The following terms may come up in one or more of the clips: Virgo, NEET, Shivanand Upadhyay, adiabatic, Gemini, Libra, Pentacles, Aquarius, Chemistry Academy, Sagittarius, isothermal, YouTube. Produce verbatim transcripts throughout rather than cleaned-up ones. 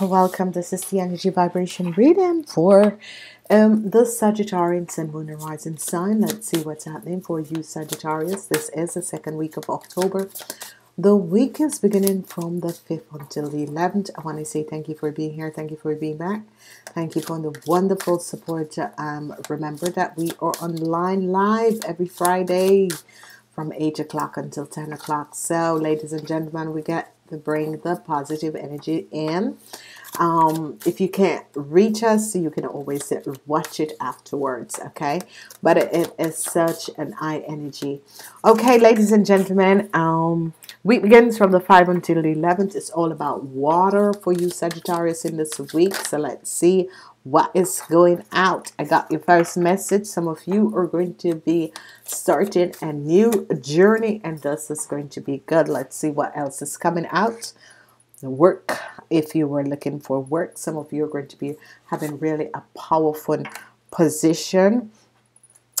Welcome, this is the energy vibration reading for um, the Sagittarian Sun, Moon and Rising sign. Let's see what's happening for you, Sagittarius. This is the second week of October. The week is beginning from the fifth until the eleventh. I want to say thank you for being here. Thank you for being back. Thank you for the wonderful support. Um, remember that we are online live every Friday from eight o'clock until ten o'clock. So, ladies and gentlemen, we get to bring the positive energy in. Um, if you can't reach us, you can always watch it afterwards, okay? But it, it is such an eye energy. Okay, ladies and gentlemen, um, week begins from the fifth until the eleventh. It's all about water for you, Sagittarius, in this week. So let's see what is going out. I got your first message. Some of you are going to be starting a new journey, and this is going to be good. Let's see what else is coming out. The work, if you were looking for work, some of you are going to be having really a powerful position.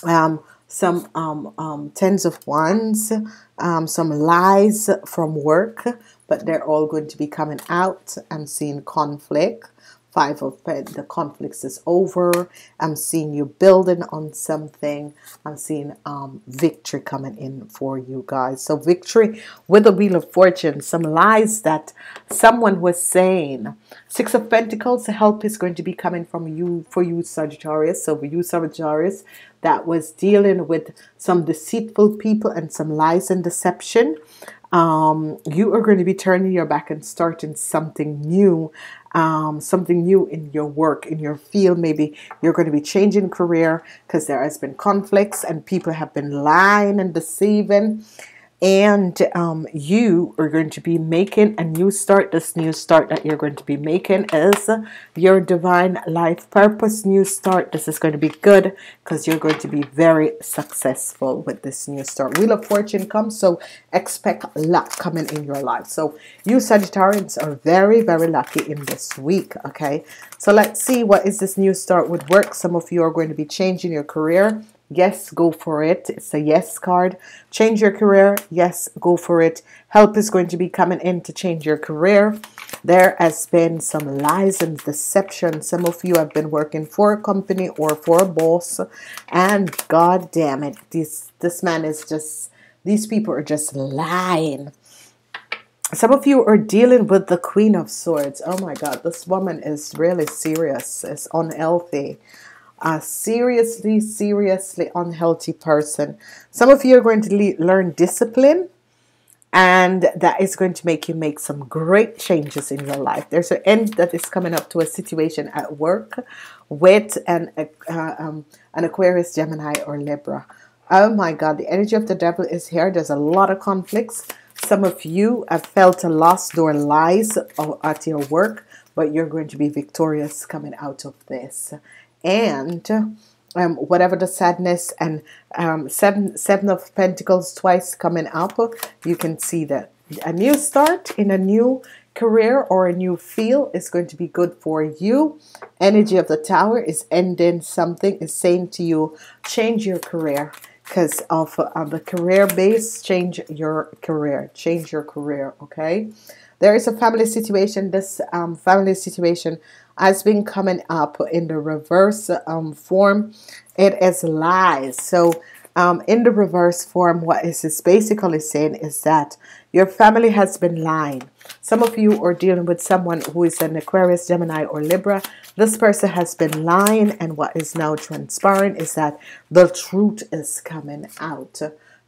Um, some um, um, tens of wands, um, some lies from work, but they're all going to be coming out. I'm seeing conflict. Five of Pentacles, the conflicts is over. I'm seeing you building on something. I'm seeing um, victory coming in for you guys. So victory with the Wheel of Fortune. Some lies that someone was saying. Six of Pentacles, help is going to be coming from you, for you, Sagittarius. So for you, Sagittarius, that was dealing with some deceitful people and some lies and deception. Um, you are going to be turning your back and starting something new. Um, something new in your work, in your field. Maybe you're going to be changing career because there has been conflicts and people have been lying and deceiving, and um, you are going to be making a new start. This new start that you're going to be making is your divine life purpose new start. This is going to be good because you're going to be very successful with this new start. Wheel of Fortune comes, so expect luck coming in your life. So you Sagittarians are very, very lucky in this week, okay? So let's see what is this new start with work. Some of you are going to be changing your career. Yes, go for it. It's a yes card. Change your career. Yes, go for it. Help is going to be coming in to change your career. There has been some lies and deception. Some of you have been working for a company or for a boss, and god damn it, this this man is just, these people are just lying. Some of you are dealing with the Queen of Swords. Oh my god, this woman is really serious. It's unhealthy. A seriously, seriously unhealthy person. Some of you are going to le learn discipline, and that is going to make you make some great changes in your life. There's an end that is coming up to a situation at work with an, uh, um, an Aquarius, Gemini, or Libra. Oh my God, the energy of the devil is here. There's a lot of conflicts. Some of you have felt a loss door lies at your work, but you're going to be victorious coming out of this. And um, whatever the sadness and um, seven, seven of Pentacles twice coming up, you can see that a new start in a new career or a new field is going to be good for you. Energy of the Tower is ending something, is saying to you, change your career because of uh, the career base, change your career, change your career, okay? There is a family situation. This um, family situation has been coming up in the reverse um, form. It is lies. So um, in the reverse form, what is this basically saying is that your family has been lying. Some of you are dealing with someone who is an Aquarius, Gemini, or Libra. This person has been lying, and what is now transpiring is that the truth is coming out.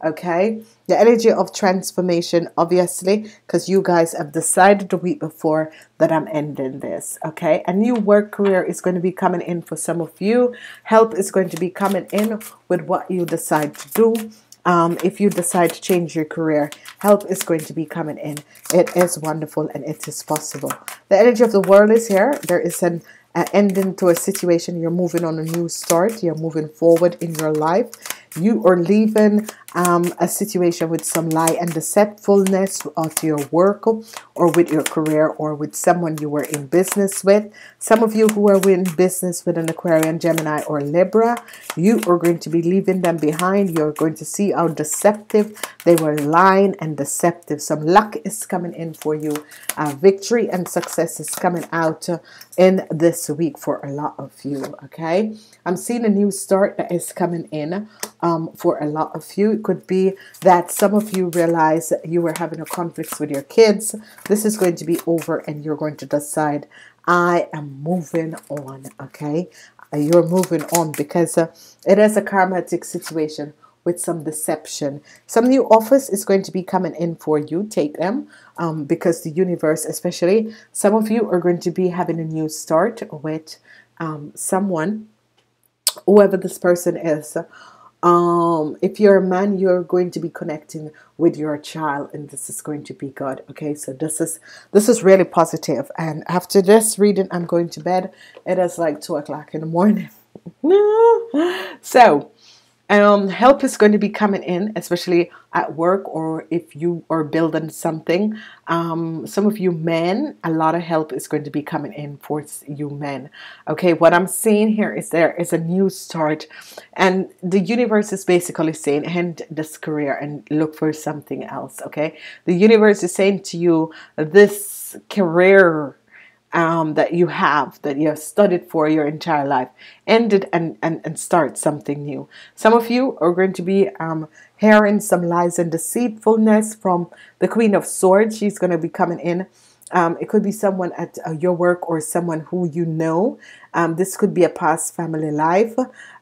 Okay, the energy of transformation, obviously, because you guys have decided the week before that I'm ending this. Okay, a new work career is going to be coming in for some of you. Help is going to be coming in with what you decide to do. Um, if you decide to change your career, help is going to be coming in. It is wonderful and it is possible. The energy of the world is here. There is an uh, ending to a situation. You're moving on a new start. You're moving forward in your life. You are leaving um, a situation with some lie and deceitfulness to your work or with your career or with someone you were in business with. Some of you who are in business with an Aquarian, Gemini or Libra, you are going to be leaving them behind. You're going to see how deceptive they were, lying and deceptive. Some luck is coming in for you. Uh, victory and success is coming out uh, in this week for a lot of you, okay? I'm seeing a new start that is coming in um, for a lot of you. It could be that some of you realize that you were having a conflict with your kids. This is going to be over and you're going to decide, I am moving on, okay? You're moving on because uh, it is a karmatic situation with some deception. Some new offers is going to be coming in for you. Take them um, because the universe, especially, some of you are going to be having a new start with um, someone, whoever this person is. Um, if you're a man, you're going to be connecting with your child and this is going to be good. Okay, so this is this is really positive. And after this reading, I'm going to bed. It is like two o'clock in the morning. So Um, help is going to be coming in, especially at work or if you are building something. Um, some of you men, a lot of help is going to be coming in for you men. Okay, what I'm seeing here is there is a new start and the universe is basically saying end this career and look for something else. Okay, the universe is saying to you, this career Um, that you have, that you have studied for your entire life, ended and, and, and start something new. Some of you are going to be um, hearing some lies and deceitfulness from the Queen of Swords. She's going to be coming in. Um, it could be someone at uh, your work or someone who you know. Um, this could be a past family life.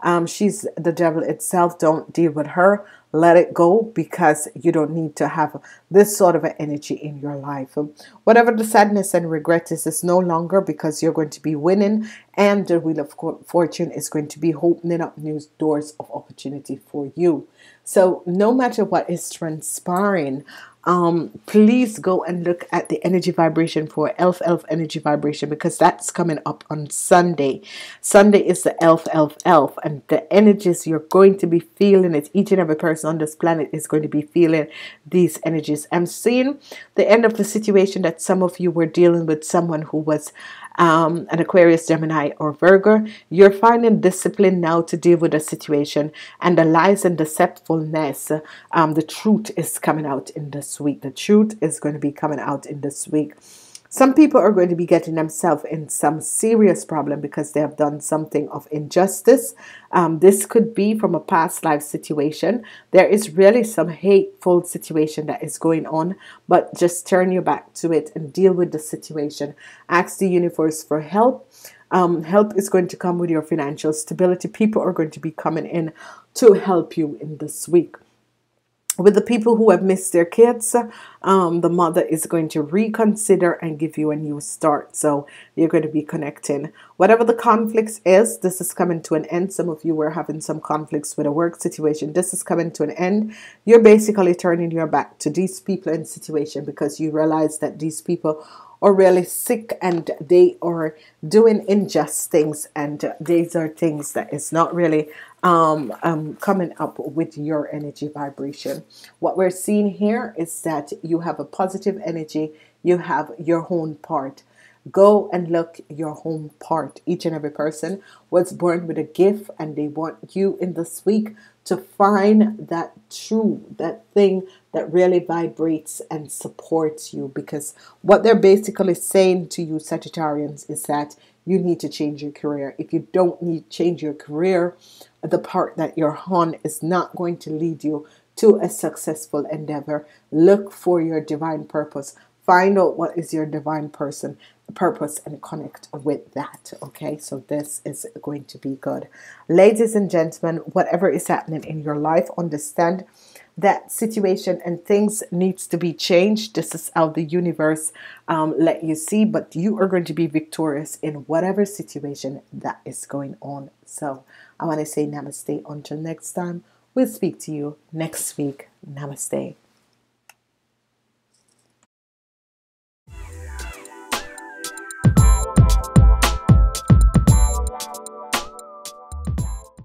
Um, she's the devil itself. Don't deal with her. Let it go because you don't need to have this sort of an energy in your life. Whatever the sadness and regret is, is no longer because you're going to be winning and the Wheel of Fortune is going to be opening up new doors of opportunity for you. So no matter what is transpiring, um, please go and look at the energy vibration for Elf Elf energy vibration because that's coming up on Sunday. Sunday is the Elf Elf Elf and the energies you're going to be feeling it. Each and every person on this planet is going to be feeling these energies. I'm seeing the end of the situation that some of you were dealing with someone who was um, an Aquarius, Gemini or Virgo. You're finding discipline now to deal with the situation and the lies and deceitfulness. Um, the truth is coming out in this week. The truth is going to be coming out in this week. Some people are going to be getting themselves in some serious problem because they have done something of injustice. Um, this could be from a past life situation. There is really some hateful situation that is going on, but just turn your back to it and deal with the situation. Ask the universe for help. Um, help is going to come with your financial stability. People are going to be coming in to help you in this week. With the people who have missed their kids, um, the mother is going to reconsider and give you a new start. So you're going to be connecting. Whatever the conflicts is, this is coming to an end. Some of you were having some conflicts with a work situation. This is coming to an end. You're basically turning your back to these people and situation because you realize that these people are really sick and they are doing unjust things and these are things that is not really um, um, coming up with your energy vibration. What we're seeing here is that you have a positive energy. You have your own part. Go and look your own part. Each and every person was born with a gift and they want you in this week to find that true, that thing that really vibrates and supports you. Because what they're basically saying to you, Sagittarians, is that you need to change your career. If you don't need to change your career, the part that you're on is not going to lead you to a successful endeavor. Look for your divine purpose. Find out what is your divine person purpose and connect with that. Okay, so this is going to be good. Ladies and gentlemen, whatever is happening in your life, understand that situation and things needs to be changed. This is how the universe um, let you see, but you are going to be victorious in whatever situation that is going on. So I want to say namaste until next time. We'll speak to you next week. Namaste.